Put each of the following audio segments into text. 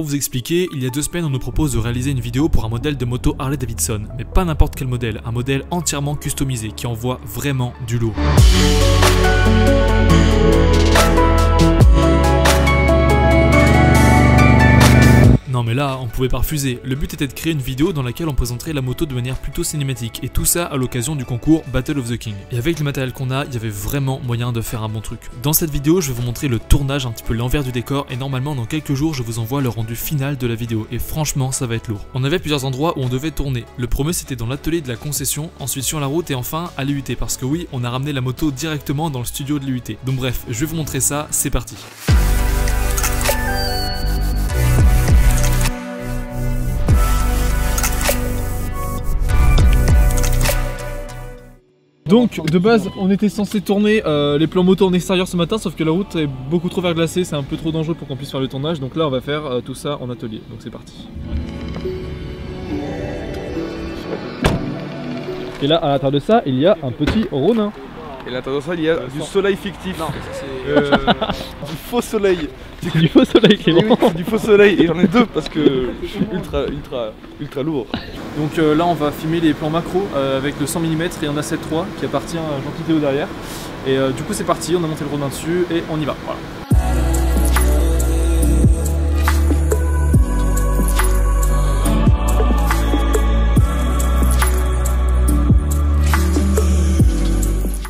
Pour vous expliquer, il y a 2 semaines on nous propose de réaliser une vidéo pour un modèle de moto Harley-Davidson, mais pas n'importe quel modèle, un modèle entièrement customisé qui envoie vraiment du lourd. Non mais là, on pouvait pas refuser. Le but était de créer une vidéo dans laquelle on présenterait la moto de manière plutôt cinématique, et tout ça à l'occasion du concours Battle of the King. Et avec le matériel qu'on a, il y avait vraiment moyen de faire un bon truc. Dans cette vidéo, je vais vous montrer le tournage, un petit peu l'envers du décor, et normalement dans quelques jours, je vous envoie le rendu final de la vidéo, et franchement, ça va être lourd. On avait plusieurs endroits où on devait tourner. Le premier, c'était dans l'atelier de la concession, ensuite sur la route, et enfin à l'IUT, parce que oui, on a ramené la moto directement dans le studio de l'IUT. Donc bref, je vais vous montrer ça, c'est parti. Donc de base on était censé tourner les plans moto en extérieur ce matin, sauf que la route est beaucoup trop verglacée, c'est un peu trop dangereux pour qu'on puisse faire le tournage, donc là on va faire tout ça en atelier, donc c'est parti. Et là à l'intérieur de ça il y a un petit Ronin. Et à l'intérieur de ça il y a du soleil fictif. Non, ça c'est du faux soleil. C'est du faux soleil, Clément. Oui, du faux soleil, et j'en ai 2 parce que je suis ultra lourd. Donc là on va filmer les plans macro avec le 100 mm et un A7 III qui appartient à Jean-Kiteau derrière. Et du coup c'est parti, on a monté le Ronin dessus et on y va, voilà.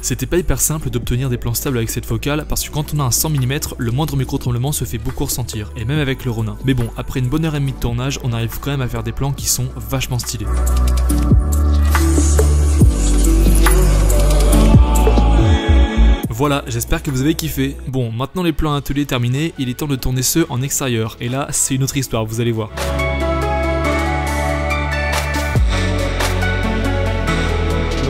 C'était pas hyper simple d'obtenir des plans stables avec cette focale parce que quand on a un 100 mm, le moindre micro-tremblement se fait beaucoup ressentir, et même avec le Ronin. Mais bon, après une bonne heure et demie de tournage, on arrive quand même à faire des plans qui sont vachement stylés. Voilà, j'espère que vous avez kiffé. Bon, maintenant les plans à atelier terminés, il est temps de tourner ceux en extérieur, et là c'est une autre histoire, vous allez voir.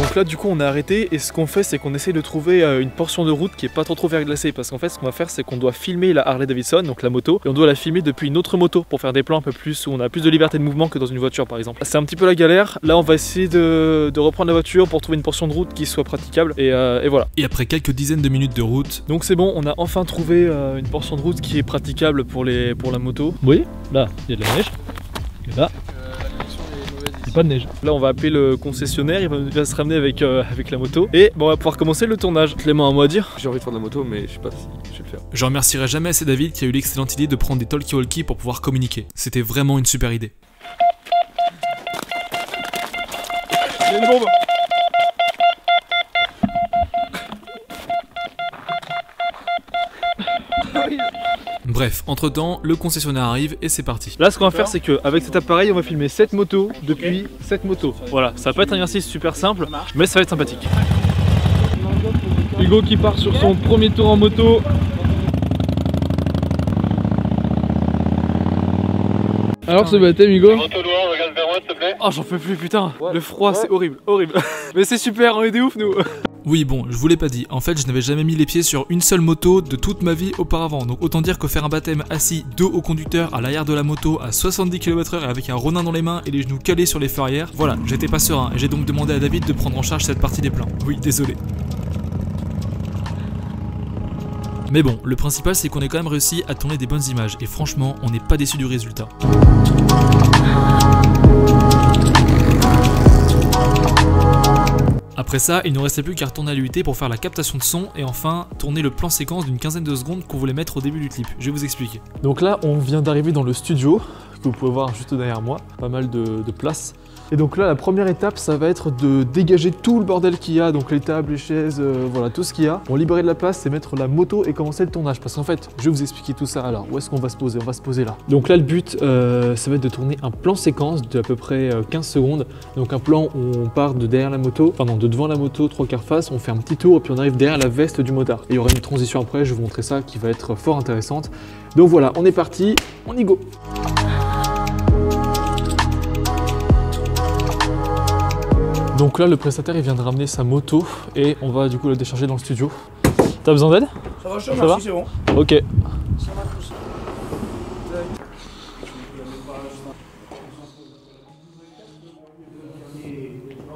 Donc là du coup on a arrêté, et ce qu'on fait c'est qu'on essaye de trouver une portion de route qui est pas trop verglacée, parce qu'en fait ce qu'on va faire c'est qu'on doit filmer la Harley-Davidson, donc la moto, et on doit la filmer depuis une autre moto pour faire des plans un peu plus où on a plus de liberté de mouvement que dans une voiture par exemple. C'est un petit peu la galère, là on va essayer de reprendre la voiture pour trouver une portion de route qui soit praticable, et voilà. Et après quelques dizaines de minutes de route, donc c'est bon, on a enfin trouvé une portion de route qui est praticable pour la moto. Vous voyez, là il y a de la neige, et là... pas de neige. Là on va appeler le concessionnaire, il va se ramener avec la moto, et bon, on va pouvoir commencer le tournage. Clément, un mot à dire? J'ai envie de faire de la moto mais je sais pas si je vais le faire. Je remercierai jamais assez David qui a eu l'excellente idée de prendre des talkie-walkie pour pouvoir communiquer. C'était vraiment une super idée. Il y a une bombe. Bref, entre temps, le concessionnaire arrive et c'est parti. Là, ce qu'on va faire, c'est qu'avec cet appareil, on va filmer 7 motos depuis 7 motos. Voilà, ça va pas être un exercice super simple, mais ça va être sympathique. Hugo qui part sur son premier tour en moto. Alors ce baptême, Hugo? Regarde vers moi, s'il te plaît. Oh, j'en peux plus, putain. Le froid, c'est horrible, horrible. Mais c'est super, on est des ouf, nous. Oui bon, je vous l'ai pas dit, en fait je n'avais jamais mis les pieds sur une seule moto de toute ma vie auparavant, donc autant dire que faire un baptême assis dos au conducteur à l'arrière de la moto à 70 km/h avec un Ronin dans les mains et les genoux calés sur les feux arrière, voilà, j'étais pas serein, et j'ai donc demandé à David de prendre en charge cette partie des plans. Oui, désolé. Mais bon, le principal c'est qu'on ait quand même réussi à tourner des bonnes images, et franchement, on n'est pas déçu du résultat. Après ça, il ne nous restait plus qu'à retourner à l'IUT pour faire la captation de son, et enfin tourner le plan séquence d'une 15aine de secondes qu'on voulait mettre au début du clip. Je vais vous expliquer. Donc là, on vient d'arriver dans le studio, que vous pouvez voir juste derrière moi, pas mal de place. Et donc là, la première étape, ça va être de dégager tout le bordel qu'il y a, donc les tables, les chaises, voilà, tout ce qu'il y a. On libérer de la place, c'est mettre la moto et commencer le tournage, parce qu'en fait, je vais vous expliquer tout ça. Alors, où est-ce qu'on va se poser? On va se poser là. Donc là, le but, ça va être de tourner un plan séquence de à peu près 15 secondes. Donc un plan où on part de derrière la moto, enfin non, de devant la moto, 3/4 face, on fait un petit tour, et puis on arrive derrière la veste du motard. Et il y aura une transition après, je vais vous montrer ça, qui va être fort intéressante. Donc voilà, on est parti, on y go. Donc là, le prestataire, il vient de ramener sa moto et on va du coup la décharger dans le studio. T'as besoin d'aide? Ça va, je te remercie, c'est bon. Ok. Ça va tout ça.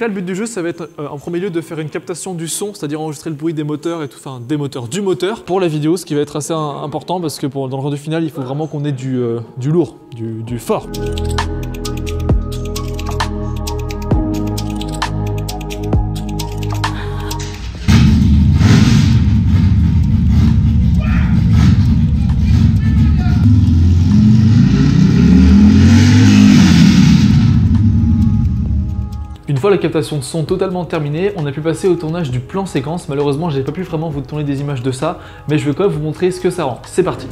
Là, le but du jeu, ça va être en premier lieu de faire une captation du son, c'est-à-dire enregistrer le bruit des moteurs et tout, enfin des moteurs, du moteur pour la vidéo, ce qui va être assez important parce que dans le rendu final, il faut vraiment qu'on ait du lourd, du fort. La captation de son totalement terminée, on a pu passer au tournage du plan séquence. Malheureusement, j'ai pas pu vraiment vous tourner des images de ça, mais je vais quand même vous montrer ce que ça rend. C'est parti.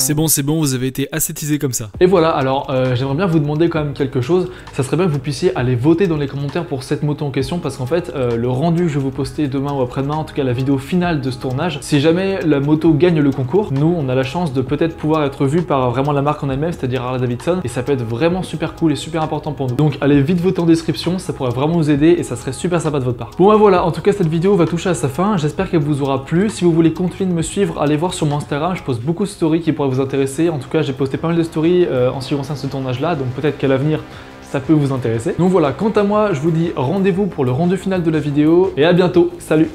C'est bon, vous avez été ascétisé comme ça. Et voilà, alors j'aimerais bien vous demander quand même quelque chose. Ça serait bien que vous puissiez aller voter dans les commentaires pour cette moto en question, parce qu'en fait, le rendu, je vais vous poster demain ou après-demain, en tout cas la vidéo finale de ce tournage. Si jamais la moto gagne le concours, nous, on a la chance de peut-être pouvoir être vu par vraiment la marque en elle-même, c'est-à-dire Harley-Davidson, et ça peut être vraiment super cool et super important pour nous. Donc allez vite voter en description, ça pourrait vraiment vous aider et ça serait super sympa de votre part. Bon ben voilà, en tout cas cette vidéo va toucher à sa fin, j'espère qu'elle vous aura plu. Si vous voulez continuer de me suivre, allez voir sur mon Instagram, je poste beaucoup de stories qui pourraient vous intéresser. En tout cas, j'ai posté pas mal de stories en ce qui concerne ce tournage là, donc peut-être qu'à l'avenir ça peut vous intéresser. Donc voilà, quant à moi, je vous dis rendez-vous pour le rendu final de la vidéo et à bientôt. Salut!